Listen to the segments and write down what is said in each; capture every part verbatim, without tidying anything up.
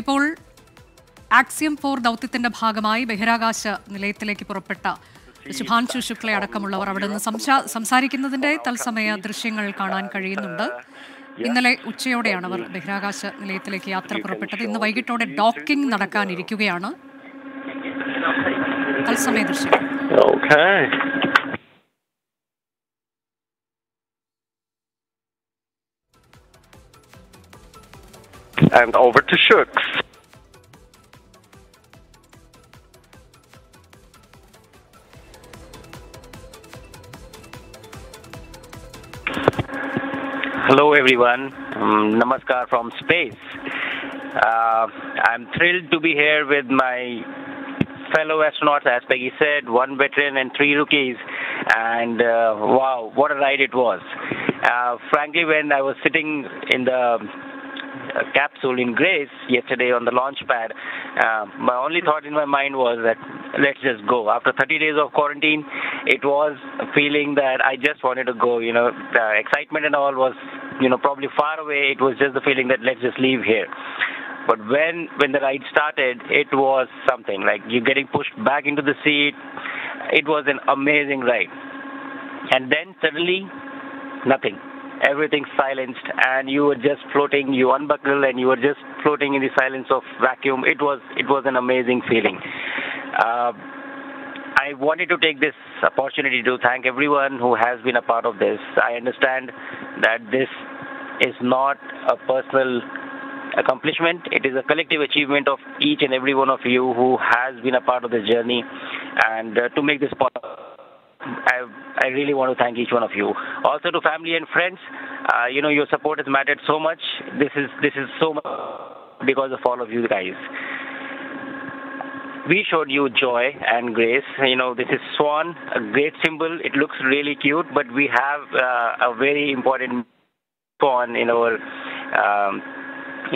ഇപ്പോൾ axiom four ദൗത്യത്തിന്റെ ഭാഗമായി ബഹിരാകാശ നിലയത്തിലേക്ക് പുറപ്പെട്ട ശുഭാൻഷു ശുക്ല അടക്കമുള്ളവർ അവിടെ നിന്ന് സംസാരിക്കുന്നതിന്റെ തത്സമയ ദൃശ്യങ്ങൾ കാണാൻ കഴിയുന്നുണ്ട്. ഇന്നലെ ഉച്ചയോടെയാണ് അവർ ബഹിരാകാശ നിലയത്തിലേക്ക് യാത്ര പുറപ്പെട്ടത്. ഇന്ന് വൈകിട്ടോടെ ഡോക്കിംഗ് നടക്കാനിരിക്കുകയാണ്. തത്സമയ ദൃശ്യം And over to Shooks. Hello everyone, um, Namaskar from space. Uh, I'm thrilled to be here with my fellow astronauts, as Peggy said, one veteran and three rookies, and uh, wow, what a ride it was. Uh, frankly, when I was sitting in the A capsule in Grace yesterday on the launch pad, uh, my only thought in my mind was that let's just go. After thirty days of quarantine, it was a feeling that I just wanted to go. You know, the excitement and all was, you know, probably far away. It was just the feeling that let's just leave here. But when when the ride started, it was something like you're getting pushed back into the seat. It was an amazing ride. And then suddenly, nothing. Everything silenced, and you were just floating. You unbuckle, and you were just floating in the silence of vacuum. It was, it was an amazing feeling. Uh, I wanted to take this opportunity to thank everyone who has been a part of this. I understand that this is not a personal accomplishment. It is a collective achievement of each and every one of you who has been a part of this journey, and uh, to make this possible. I, I really want to thank each one of you. Also to family and friends, uh, you know, your support has mattered so much. This is this is so much because of all of you guys. We showed you joy and grace. You know, this is swan, a great symbol. It looks really cute, but we have uh, a very important swan in our um,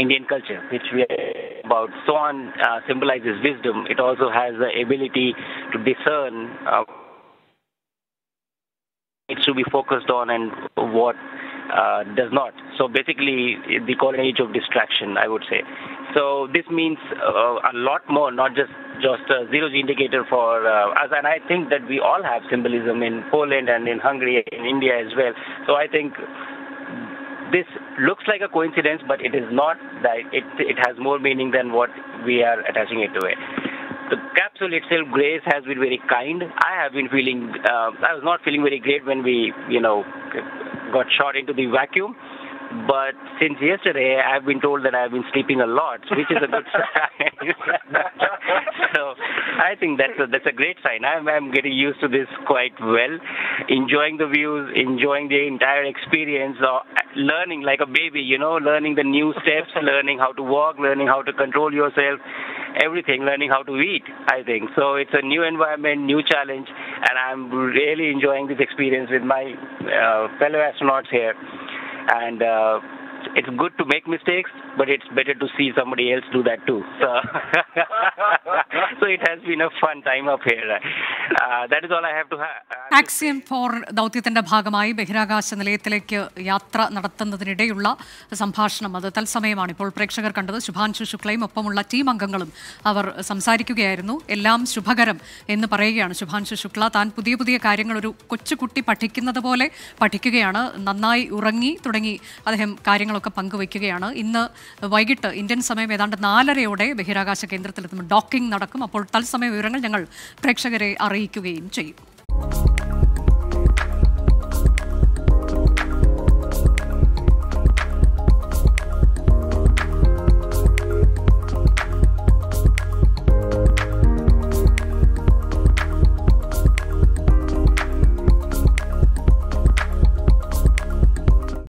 Indian culture, which we are about. Swan uh, symbolizes wisdom. It also has the ability to discern. Uh, Needs to be focused on and what uh, does not. So basically, the golden age of distraction, I would say. So this means uh, a lot more, not just just a zero G indicator for uh, us. And I think that we all have symbolism in Poland and in Hungary and in India as well. So I think this looks like a coincidence, but it is not. That it it has more meaning than what we are attaching it to it. The capsule itself, Grace, has been very kind. I have been feeling, uh, I was not feeling very great when we, you know, got shot into the vacuum. But since yesterday, I've been told that I've been sleeping a lot, which is a good sign. So I think that's a, that's a great sign. I'm, I'm getting used to this quite well, enjoying the views, enjoying the entire experience, or learning like a baby, you know, learning the new steps, learning how to walk, learning how to control yourself, everything, learning how to eat, I think. So it's a new environment, new challenge, and I'm really enjoying this experience with my uh, fellow astronauts here. And uh, it's good to make mistakes, but it's better to see somebody else do that too. So, so it has been a fun time up here. Uh, that is all I have to have. Axiom four ദൗത്യത്തിന്റെ ഭാഗമായി ബഹിരാകാശ നിലയത്തിലേക്ക് യാത്ര നടത്തുന്നതിനിടെയുള്ള സംഭാഷണം അത് തത്സമയമാണ് ഇപ്പോൾ പ്രേക്ഷകർ കണ്ടത്. ശുഭാൻഷു ശുക്ലയും ഒപ്പമുള്ള ടീം അംഗങ്ങളും അവർ സംസാരിക്കുകയായിരുന്നു. എല്ലാം ശുഭകരം എന്ന് പറയുകയാണ് ശുഭാൻഷു ശുക്ല. താൻ പുതിയ പുതിയ കാര്യങ്ങൾ ഒരു കൊച്ചുകുട്ടി പഠിക്കുന്നത് പോലെ പഠിക്കുകയാണ്. നന്നായി ഉറങ്ങി തുടങ്ങി അദ്ദേഹം കാര്യങ്ങളൊക്കെ പങ്കുവയ്ക്കുകയാണ്. ഇന്ന് വൈകിട്ട് ഇന്ത്യൻ സമയം ഏതാണ്ട് നാലരയോടെ ബഹിരാകാശ കേന്ദ്രത്തിലെത്തുമ്പോൾ ഡോക്കിംഗ് നടക്കും. അപ്പോൾ തത്സമയ വിവരങ്ങൾ ഞങ്ങൾ പ്രേക്ഷകരെ അറിയിക്കുകയും ചെയ്യും.